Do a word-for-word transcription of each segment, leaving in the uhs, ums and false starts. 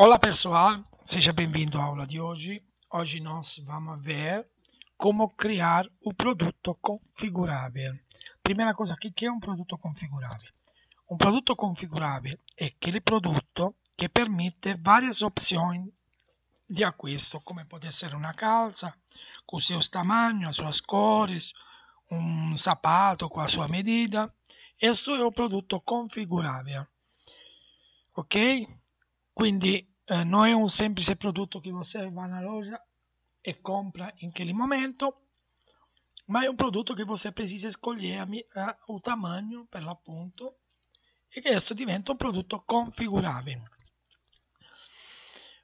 Hola pessoal, seja bem-vindo à aula de hoje. Hoje nós vamos ver como criar o produto configurável. Primeira coisa, o que é um produto configurável? Um produto configurável é aquele produto que permite várias opções di acquisto, come può essere una calza con il suo tamanho, le sue cores, un sapato con la sua medida. Questo è un prodotto configurabile, ok? Quindi eh, non è un semplice prodotto che você va alla loja e compra in quel momento, ma è un prodotto che você precisa scegliere il tamanho per l'appunto, e che questo diventa un prodotto configurabile.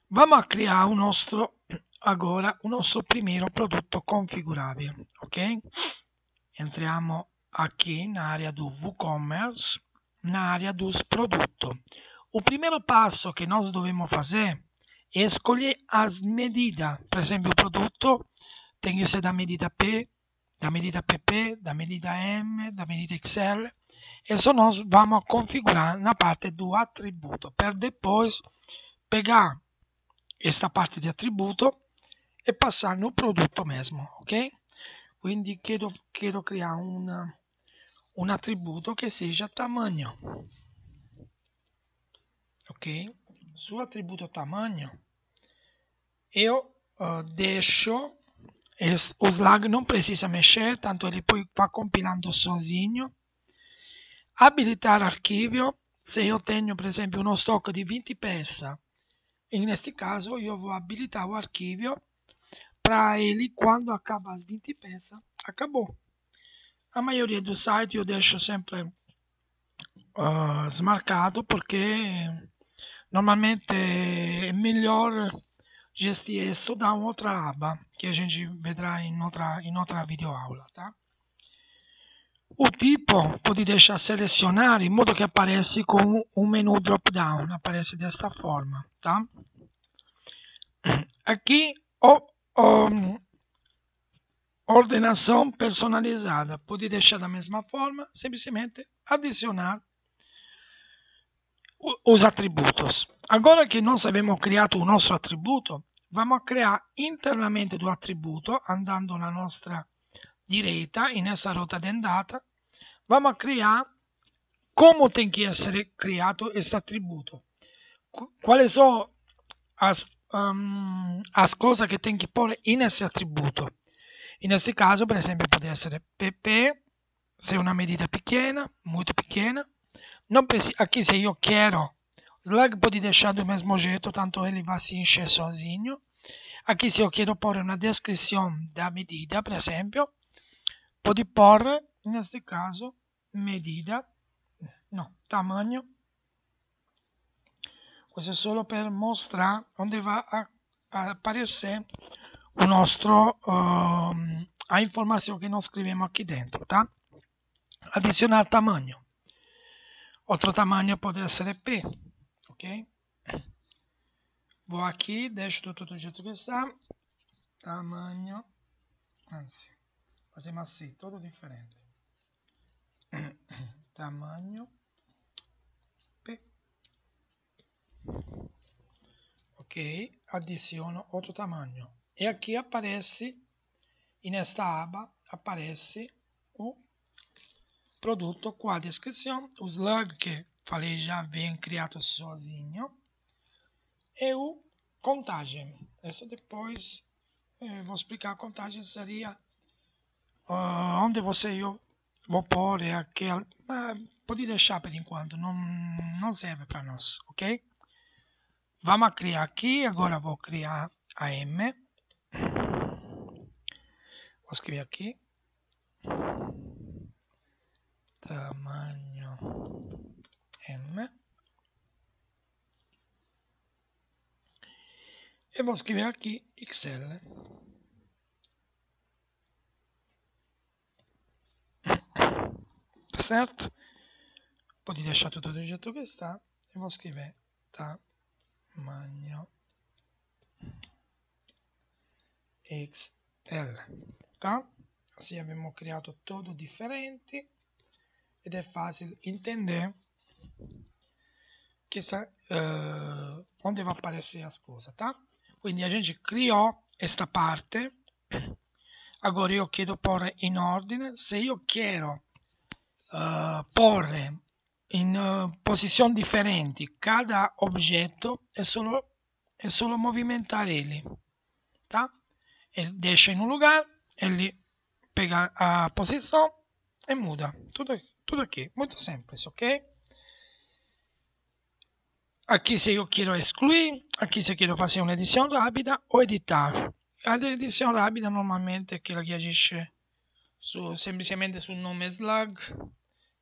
Vamo a creare un nostro, agora, un nostro primo prodotto configurabile, ok? Entriamo qui in area do WooCommerce, na area dos produtos. O primeiro passo che nós dobbiamo fazer è escolher as medidas. Per esempio, il prodotto tem que ser da medida P, da medida P P, da medida M, da medida X L. Isso nós vamos configurar na parte do atributo, per depois pegar questa parte di attributo e passare nel prodotto mesmo, ok? Quindi chiedo, chiedo creare un, un attributo che sia tamaño, ok? Su attributo tamaño io uh, deixo es, o slug non precisa mexer, tanto ele poi va compilando sozinho. Abilitare archivio se io tengo per esempio uno stock di venti peça. In questo caso io vou abilitare o archivio para ele, quando acabar as vinte peças, acabou. A maioria do site eu deixo sempre uh, smarcado, porque normalmente é melhor gestir isso da outra aba, que a gente verá em outra, em outra videoaula, tá? O tipo pode deixar selecionar in modo che aparece con un menu drop down, aparece desta forma, tá? Aqui o, o ordenação personalizada, pode deixar da mesma forma, semplicemente adicionar os atributos. Agora che nós abbiamo creato o nostro attributo, vamos a creare internamente do attributo, andando na nostra diretta in essa ruota dendata, vamo a creare come tem que essere creato questo attributo, quali sono as, um, as cose che tem que porre in esse attributo. In questo caso, per esempio, può essere P P, se una medida pequena, molto pequena. Non aqui, se io quero, slug può lasciare il mesmo jeito, tanto ele va si encher sozinho. Aqui, se io quero porre una descrizione da medida, per esempio, puoi porre in questo caso medida, no, tamaño. Questo è solo per mostrare dove va a, a apparire il nostro um, a informazione che noi scriviamo qui dentro, tá? Adicionar tamaño. Altro tamaño può essere P, ok? Vou aqui, deixo tutto do jeito che está. Tamaño, anzi, facciamo così, tutto differente. Tamaño P. Ok, adiziono altro tamaño. E aqui aparece, in questa aba, aparece o prodotto con la descrizione, o slug che falei già viene creato sozinho, e o contagem. Adesso depois eh, vou explicar a contagem, seria Uh, onde você io vou porre aquele, ma pode deixar per enquanto, non, non serve para nós, ok? Vamos a criar aqui, agora vou criar a M, vou escrever aqui, tamanho M, e vou escrever aqui X L. Certo? Poi lasciare tutto il oggetto che sta e vou scrivere tamanho X L, tá? Così abbiamo creato tutto differenti ed è facile intendere che sa, eh, poteva apparire ascoltata. Quindi la gente creò questa parte. Allora io chiedo porre in ordine. Se io chiedo eh, porre in eh, posizioni differenti cada oggetto, è solo, è solo movimentarli, tá? E esce in un luogo e li pega a posizione e muda. Tutto, tutto ok, molto semplice, ok? Aqui se eu quero excluir, aqui se eu quero fazer uma edição rápida ou editar. A edição rápida normalmente é aquela que agisce su, semplicemente sul nome slug,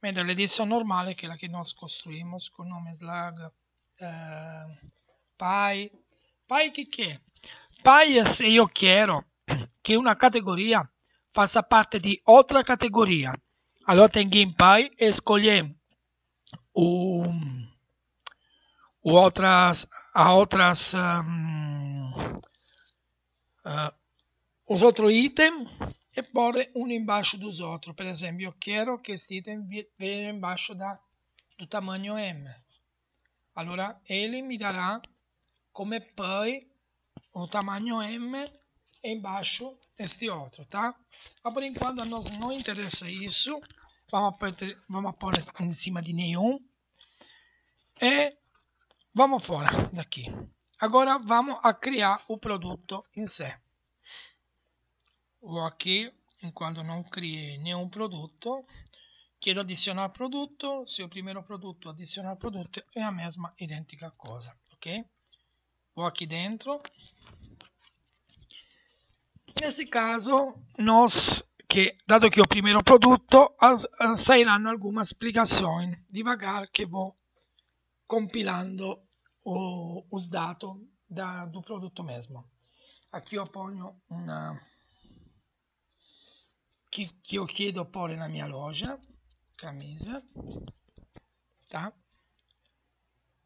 mentre l'edizione normale è quella che noi costruiamo con nome slug, eh, pi. Pi che che? Pi è se io quero che una categoria faccia parte di altra categoria. Allora tengo in pi e scegliamo un... o outras, a outras um, uh, os outros itens e porre um embaixo dos outros. Por exemplo, eu quero que esse item venha embaixo da, do tamanho M. Allora ele me dará como pai o tamanho M embaixo deste outro, tá? Mas por enquanto a nós não interessa isso. Vamos pôr, vamos pôr em cima de nenhum. E vamos fora daqui. Agora vamos a criar o prodotto in sé. Vou aqui, enquanto não criei nenhum prodotto, quero adicionar prodotto. Se o primeiro prodotto adicionar prodotto é a mesma idêntica coisa, ok? Vou aqui dentro. Nesse caso, nós, que, dado que é o primeiro prodotto, sairanno algumas spiegazioni devagar che vou compilando o, os dados da, do prodotto mesmo. Aqui eu ponho uma que, que eu quero pôr na minha loja, camisa, tá?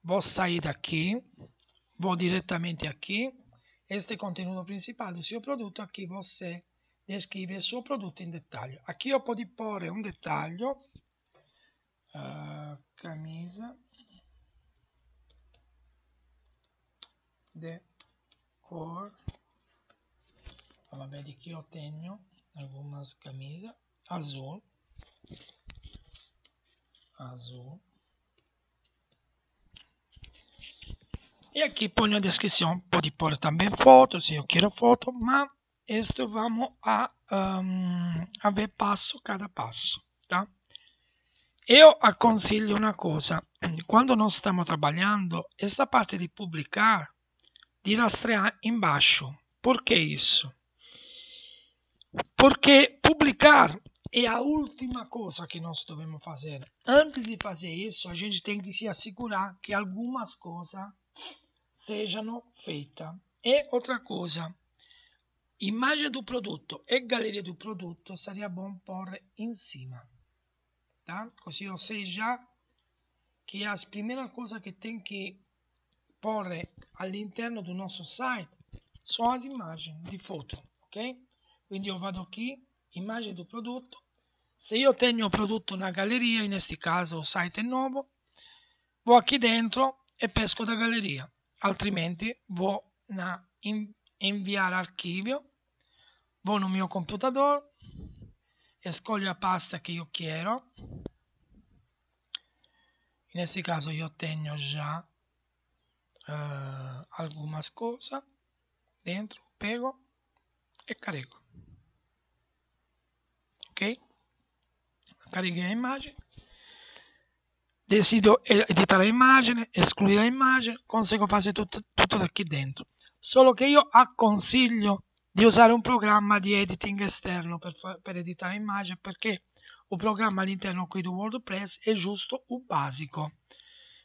Vou sair daqui, vou diretamente aqui. Este é o conteúdo principal do seu produto. Aqui você descreve o seu produto em detalhe. Aqui eu posso pôr um detalhe, uh, camisa de cor. Vamos ver que eu tenho algumas camisas azul, azul, e aqui ponho a descrição. Pode pôr também fotos se eu quero foto, mas isto vamos a, um, a ver passo cada passo, tá? Eu aconselho uma coisa: quando nós estamos trabalhando esta parte de publicar, di rastreare in basso. Perché isso? Perché pubblicare è la ultima cosa che noi dobbiamo fare. Antes di fare isso, a gente tem que se assegurar che alcune cose sejano fatte. E outra coisa, immagine do prodotto e galleria do prodotto sarebbe buono porre in cima, tá? Così eu sei já che a prima cosa che tem que porre all'interno del nostro site sono le immagini di foto, ok? Quindi io vado qui, immagine del prodotto. Se io tengo il prodotto in una galleria, in questo caso il site è nuovo, vado qui dentro e pesco da galleria, altrimenti vado a inviare archivio, vado nel mio computatore, scoglio la pasta che io chiedo. In questo caso io tengo già Uh, alguma cosa dentro, pego e carico, ok? Carico l'immagine, decido editare l'immagine, escludere l'immagine, conseguo fare tutto, tutto da qui dentro. Solo che io consiglio di usare un programma di editing esterno per, per editare l'immagine, perché il programma all'interno qui di WordPress è giusto un basico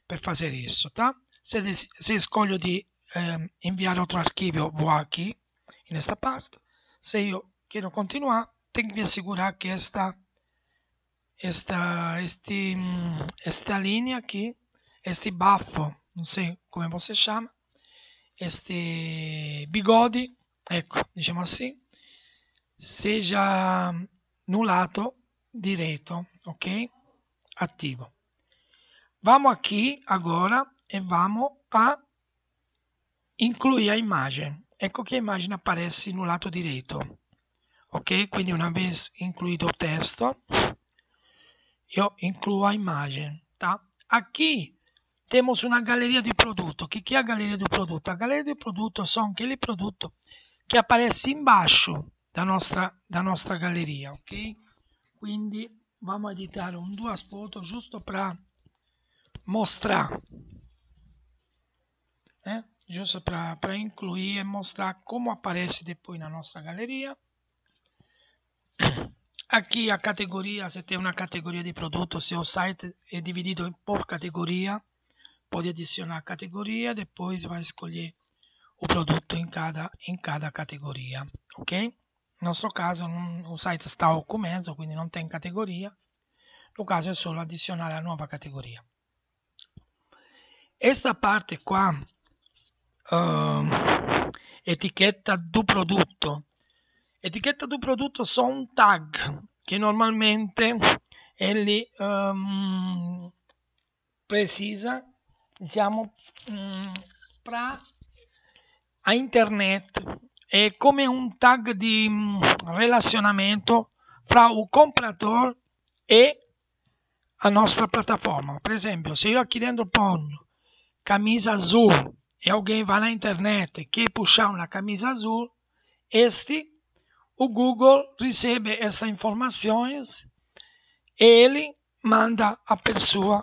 per fare questo, tá? Se, se scoglio di eh, inviare altro archivio, vado qui, in questa pasta. Se io chiedo continuare, tengo di assicurare che questa linea qui, questo baffo, non so come si chiama, questo bigode, ecco, diciamo così, sia nullato diretto, ok? Attivo. Vamo qui, agora. e vamos a incluir a imagem. Ecco que a imagem aparece no lado direito. Ok? Quindi una vez incluído o texto, eu incluo a imagem, tá? Aqui temos uma galeria de produto. O que, que é a galeria do produto? A galeria de produto são aquele produto que aparece embaixo da nostra, da nostra galleria, ok? Quindi vamos a editare un duas foto giusto para mostrar, eh? Giusto para incluir e mostrar como aparece depois na nossa galleria. Aqui a categoria, se tem uma categoria de produto, se o site é dividido por categoria, pode adicionar a categoria, depois vai escolher o prodotto in cada, in cada categoria, ok? Nel nostro caso non, il site sta o con mezzo, quindi non tem categoria, nel caso è solo addizionare la nuova categoria. Questa parte qua, uh, etichetta do prodotto, etichetta do prodotto sono un tag che normalmente ele, um, precisa, diciamo, um, para a internet è come un tag di relazionamento fra il compratore e la nostra piattaforma. Per esempio, se io aqui dentro pongo camisa azul e alguém va na internet che puxa una camisa azul, este, o Google riceve queste informazioni e ele manda a pessoa,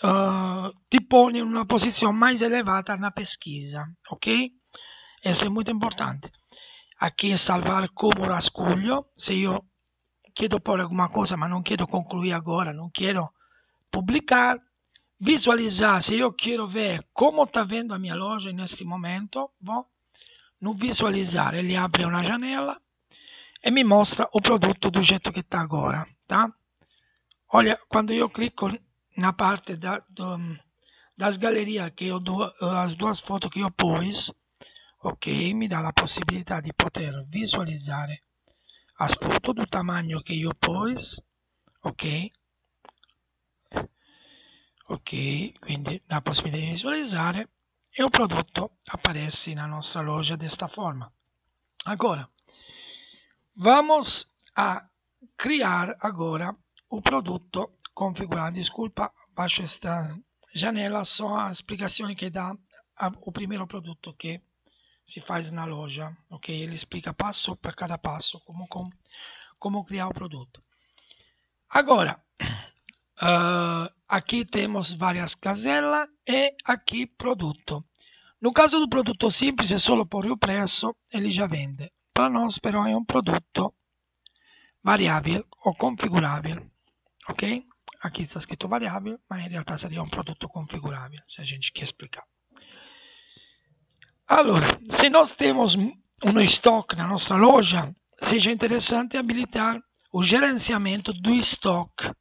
uh, ti pone in una posizione più elevata nella pesquisa, ok? Questo è molto importante. Aqui è salvar come rascuglio. Se io chiedo poi alguma cosa, ma non chiedo concluir agora, non chiedo pubblicare, visualizzare. Se io chiedo vedere come sta vendo la mia loja in questo momento, vou no visualizzar. Ele apre una janela e mi mostra il prodotto do jeito che sta agora, tá? Olha, quando io clicco na parte da, do, das gallerie, che io do, as due foto che io pus, ok, mi dà la possibilità di poter visualizzare a sfrutto del tamaño che io pose, ok, ok, quindi la possibilità di visualizzare e il prodotto aparece nella nostra loja di questa forma. Agora, vamos a creare agora il prodotto configurato. Desculpa, baixo questa janela, sono le spiegazioni che dà il primo prodotto che si fa na loja, ok? Ele explica passo per cada passo come, com, come creare un prodotto. Agora, uh, aqui temos várias caselas e aqui prodotto. No caso do prodotto semplice è solo porre il prezzo e ele já vende. Per noi però è un prodotto variabile o configurabile, ok? Aqui sta scritto variabile, ma in realtà sarebbe un prodotto configurabile, se a gente quer explicar. Allora, se nós temos um estoque na nossa loja, seja interessante habilitar o gerenciamento do estoque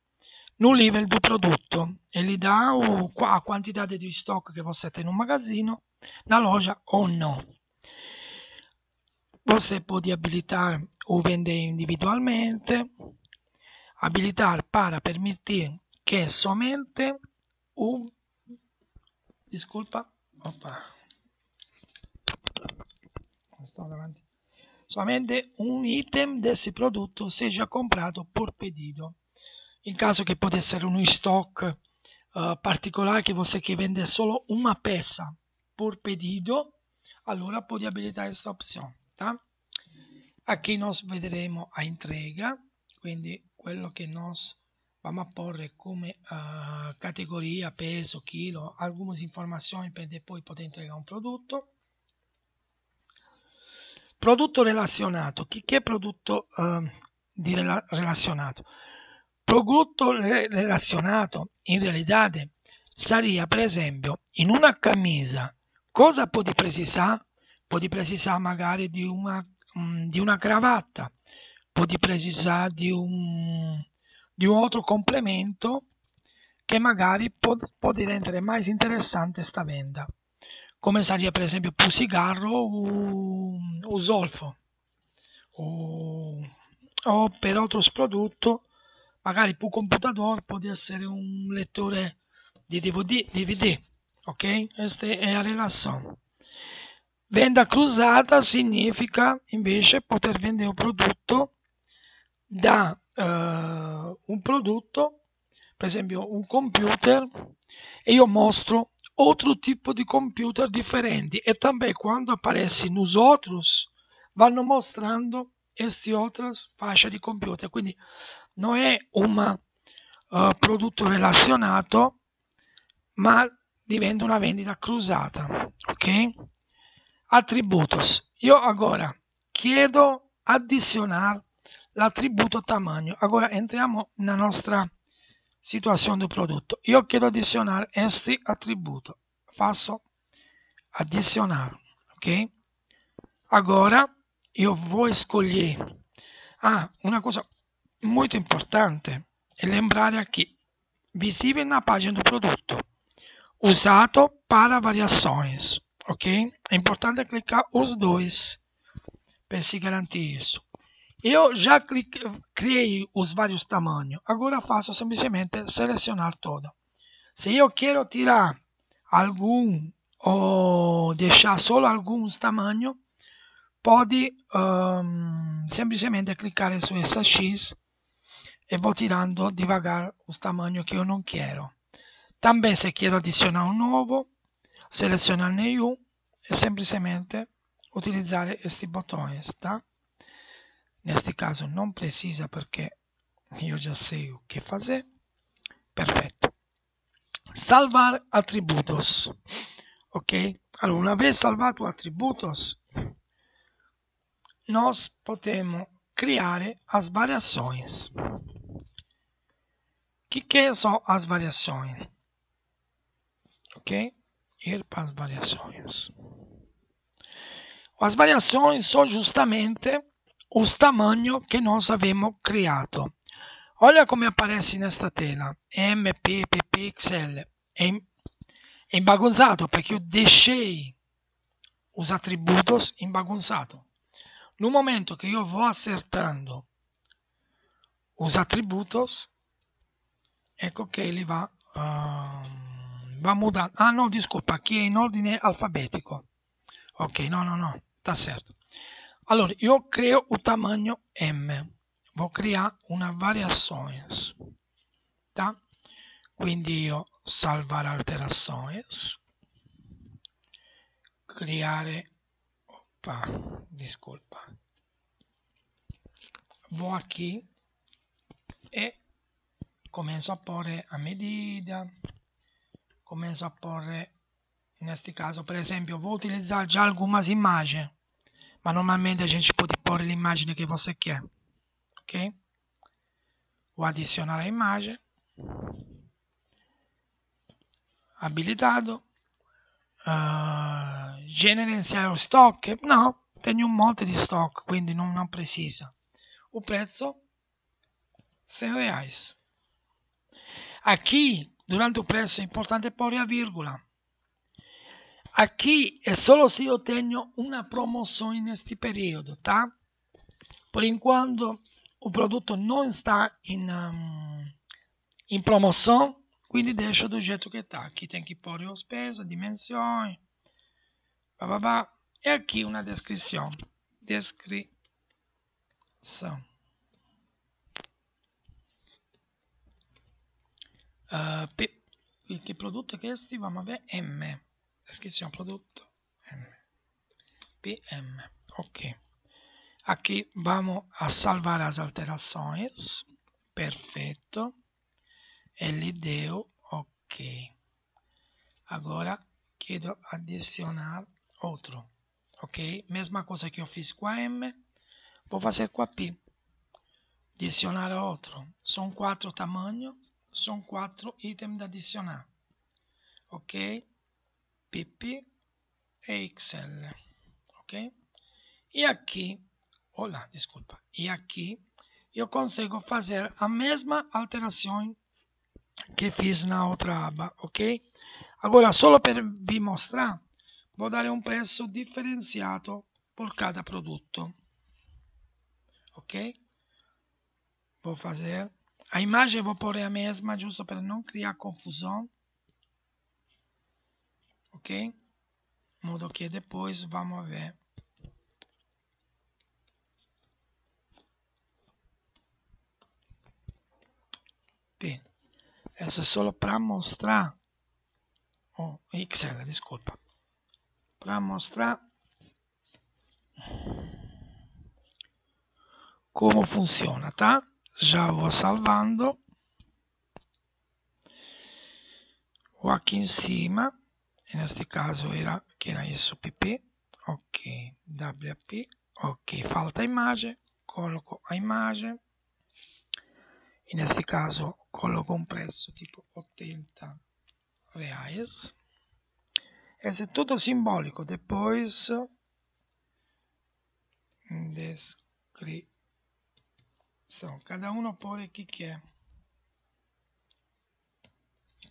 no nível do produto. Ele dá o, a quantidade de estoque que você tem no magazzino, na loja ou não. Você pode habilitar o vender individualmente, habilitar para permitir que somente o... Desculpa, opa... Sto davanti. Solamente un item desse prodotto sia comprato por pedido, in caso che possa essere uno stock uh, particolare che você che vende solo una peça por pedido, allora puoi abilitare questa opzione, tá? Aqui nós vedremo a entrega, quindi quello che noi vamo a porre come uh, categoria, peso, chilo, alcune informazioni per poi poter entregare un prodotto. Prodotto relazionato. Che, che prodotto eh, di rela relazionato? Prodotto re relazionato in realtà sarebbe, per esempio, in una camisa. Cosa può precisare? Può precisare magari di una, mh, di una cravatta, può precisare di un, di un altro complemento che magari può, può diventare più interessante sta venda. Come sarebbe per esempio per un cigarro o, o zolfo o, o per altri prodotti, magari per un computatore può essere un lettore di D V D, D V D, Ok, questa è la relazione. Venda cruzata significa invece poter vendere un prodotto da uh, un prodotto, per esempio un computer, e io mostro altro tipo di computer differenti, e anche quando apparessi nosotros vanno mostrando queste altre fasce di computer. Quindi non è un uh, prodotto relazionato, ma diventa una vendita cruzata. Ok? Atributos. Io agora chiedo adicionar l'attributo tamaño. Agora entriamo nella nostra situazione del prodotto. Io chiedo adicionar este attributo. Faccio adicionar, ok? Agora io voglio scegliere. Ah, una cosa molto importante è lembrare qui: visibile nella pagina del prodotto, usato para variazioni. Ok? È importante cliccare os dois per si garantire isso. Io già creei os vários tamanhos. Agora faccio semplicemente selezionar todo. Se io quero tirar algum o deixar solo alguns tamanhos, pode um, semplicemente cliccare su essa X e vou tirando devagar os tamanhos che io non quero. Também se quero adicionar un nuovo, selezionarne uno e semplicemente utilizzare questi bottoni. Sta? In questo caso non precisa perché io già so che fare. Perfetto. Salvar attributos. Ok? Allora, una vez salvato attributos, noi possiamo creare as variações. Che che sono as variações? Ok? E as variações. As variações são justamente os tamanhos que nós avemos criado. Olha como aparece nesta tela: M, P, P, X L. É embagunzado porque eu deixei os atributos embagunzados. No momento que eu vou acertando os atributos, ecco que ele vai. Uh, Va mudando. Ah no, disculpa, qui è in ordine alfabetico. Ok, no, no, no, sta certo. Allora, io creo un tamaño M. Vou creare una variazione. Tá? Quindi io salvare alterazioni. Creare. Opa, disculpa. Vou qui e comincio a porre a medida. Comincio a porre, in questo caso, per esempio, vuoi utilizzare già alcune immagini, ma normalmente a gente può porre l'immagine che você quer, ok? O adicionare a immagine, habilitado, uh, gerenciare o stock, no, tengo un monte di stock, quindi non, non precisa. O prezzo, cem reais. Aqui, durante il prezzo è importante porre a virgola. Aqui è solo se io tengo una promozione in questo periodo, tá? Por enquanto il prodotto non sta in, um, in promozione, quindi deixo do jeito che está. Aqui tem que porre o peso, dimensioni, blá, blá, blá. E aqui una descrizione. Descrizione. Uh, pe, che prodotto che questi? Vamo a vedere M. Descrizione prodotto M. P M. Ok. Qui vamo a salvare le alterazioni. Perfetto. E l'ideo. Ok. Agora chiedo adicionar altro. Ok. Mesma cosa che ho fatto qua M. Vou fazer qua P. Adicionare altro. Sono quattro tamanho. Sono quattro item da addizionare, ok? P P e X L, ok? E qui, hola, disculpa, e qui io consigo fare la mesma alterazione che fiz na outra aba, ok? Agora, solo per vi mostrare, vou dare un prezzo differenziato per cada prodotto, ok? Vou fazer. A immagine vou porre a mesma, giusto per non creare confusione. ok, em modo que depois vamos ver. Bem, essa é só para mostrar, oh, Excel, desculpa, para mostrar como funciona, tá? Já vou salvando. Vou aqui em cima, neste caso era que era S P P, ok, W P, ok, falta a imagem, coloco a imagem, e neste caso coloco un prezzo tipo ottanta reais, esse é tudo simbólico, depois descrição, cada um pode o que é.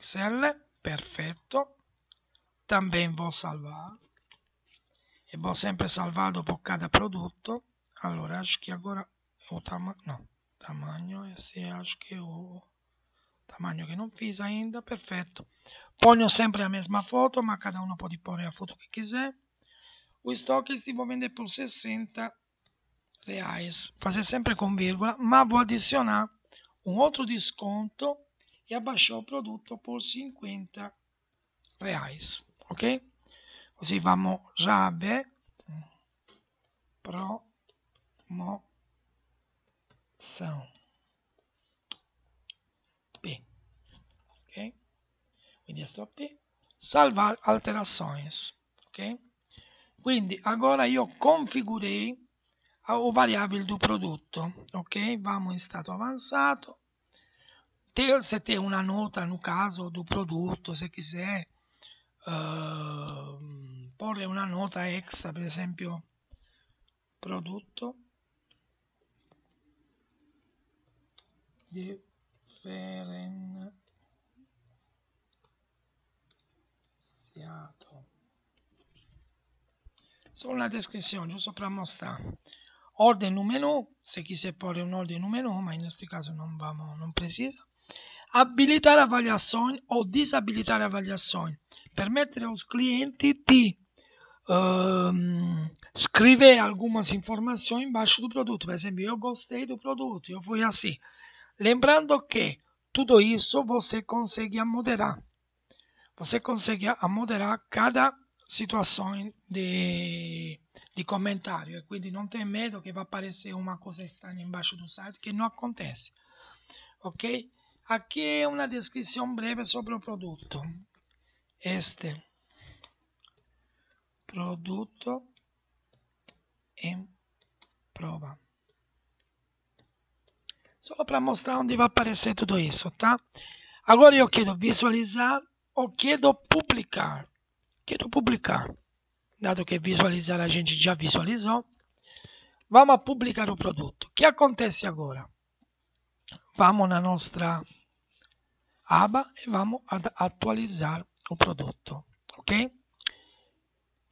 Excel, perfetto, também vou salvar, e vou sempre salvar dopo cada prodotto. Allora, acho que agora o tamanho, não, tamanho, esse acho que o tamanho que não fiz ainda, perfetto. Ponho sempre a mesma foto, ma cada um pode pôr a foto que quiser. O estoque si può vendere por sessenta reais, fazer sempre com vírgula, ma vou adicionar um outro desconto e abaixou o prodotto por cinquanta reais, ok? Così vamo già a ver promoção, P, ok? Quindi è stato P, salvar alterações, ok? Quindi agora io configurei o variabile do prodotto, ok? Vamo in stato avanzato. Se te una nota no caso do prodotto, se quiser uh, porre una nota extra, per esempio prodotto differenziato, solo una descrizione giusto per mostrare. Ordine no menu, se quiser porre un ordine no menu, ma in questo caso non, vamo, non precisa. Abilitare a variazioni o disabilitare a variazioni, permettere aos clienti di um, scrivere alcune informazioni in basso del prodotto, per esempio io gostei del prodotto, io fui così, lembrando che tutto questo você consegue moderare, você consegue moderare cada situazione di, di commentario, e quindi non tem medo che va a apparire una cosa strana in basso del site che non acontece, ok? Aqui é uma descrição breve sobre o produto. Este produto em prova. Só para mostrar onde vai aparecer tudo isso, tá? Agora eu quero visualizar ou quero publicar. Quero publicar. Dado que visualizar a gente já visualizou. Vamos publicar o produto. O que acontece agora? Vamos na nostra aba e vamos ad atualizar o prodotto, ok?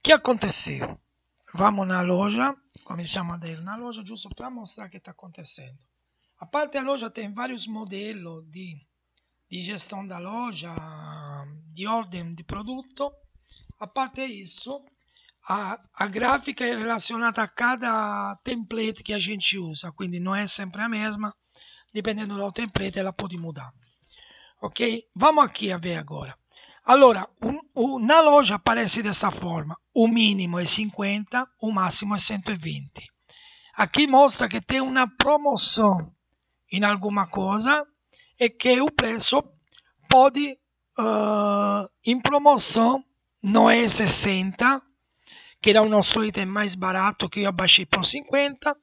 Che aconteceu? Vamos na loja, cominciamo a andare na loja giusto per mostrare che sta acontecendo. A parte a loja tem vários modelos di, di gestione da loja, di ordine di prodotto. A parte isso, a, a grafica è relazionata a cada template che a gente usa, quindi non è sempre la mesma. Dipendendo dal template la puoi mudare, ok? Vamo aqui a vedere agora. Allora, un, una loja aparece desta forma, o mínimo è cinquenta, o massimo è centoventi. Aqui mostra che tem una promozione in alguma cosa e che il prezzo può uh, in promozione non è sessenta, che era un nostro item mais barato che io abbassai per cinquenta.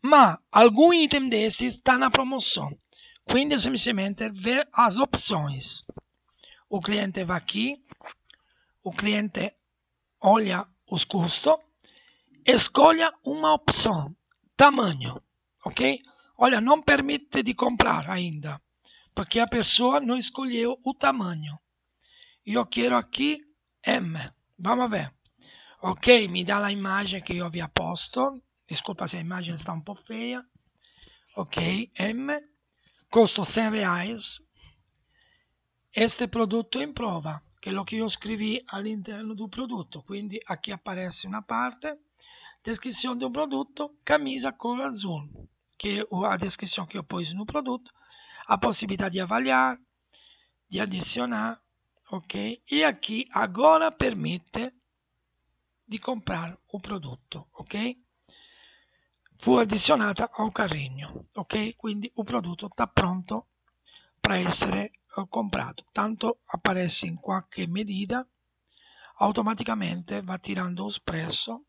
Ma alcuni item desses está na promoção, quindi semplicemente ver as opções. O cliente vai aqui, o cliente olha os custos, escolha uma opção, tamanho, ok? Olha, não permite de comprar ainda, porque a pessoa não escolheu o tamanho. Eu quero aqui M, vamos ver. Ok, me dá a imagem que eu havia posto. Desculpa se l'immagine sta un po' feia, ok, M, costo cem reais, este prodotto in prova, ok, quello che io scrivi all'interno di un prodotto, quindi a chi apparece una parte, descrizione di un prodotto, camisa color azul, che è la descrizione che io poi in un prodotto, a possibilità di avaliar, di adicionar, ok? E a chi agora permette di comprare un prodotto, ok? Fu addizionata a un carrinho, ok? Quindi un prodotto sta pronto per essere comprato, tanto apparece in qualche medida, automaticamente va tirando un prezzo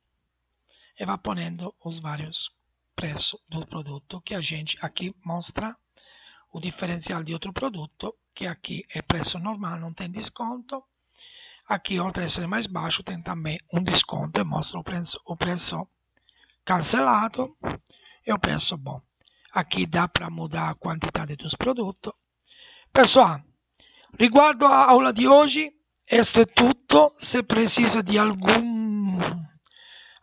e va ponendo os vários preços do prodotto, che a gente aqui mostra o differenziale di altro prodotto, che aqui è prezzo normale, non tem desconto, aqui oltre a essere mais baixo tem também un desconto e mostra o prezzo cancelato e o prezzo bom. Aqui dá para mudar a quantità dos prodotto. Pessoal, riguardo a aula di oggi, questo è tutto. Se precisa di algún,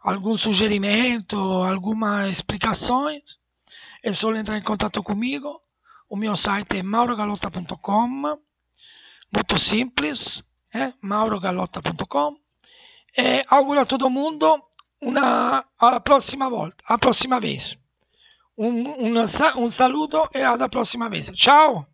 algún suggerimento, alguma explicazione, è solo entrare in contatto comigo. O mio site è Mauro Gallotta punto com, molto semplice, eh? Mauro Gallotta punto com. E auguro a tutto il mondo una alla prossima volta, alla prossima vez. Un, un, un saluto e alla prossima vez. Ciao!